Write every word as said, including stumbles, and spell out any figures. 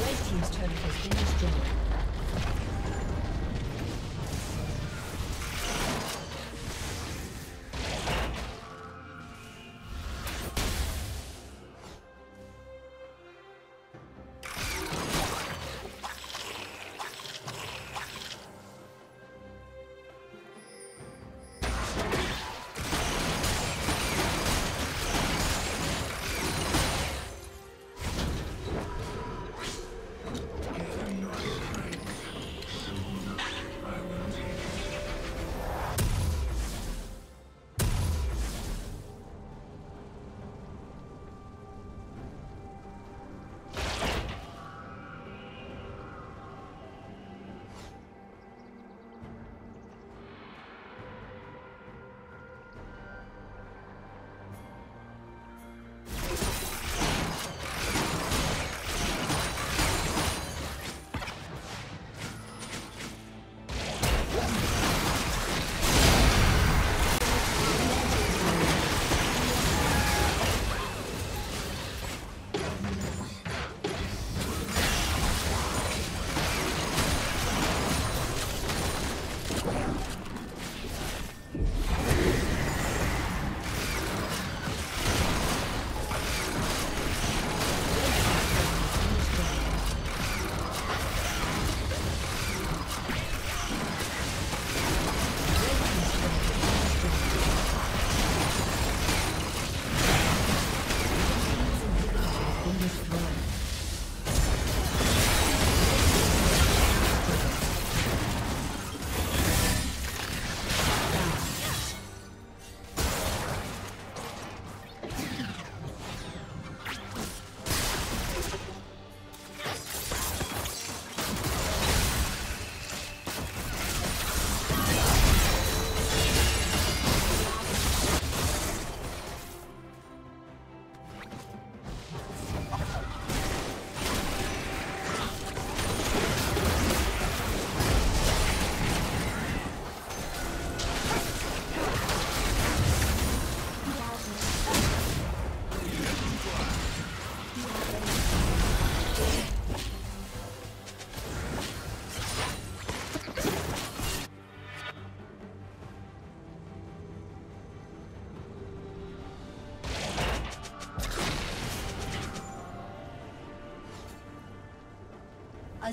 Red Team's turret has been destroyed. A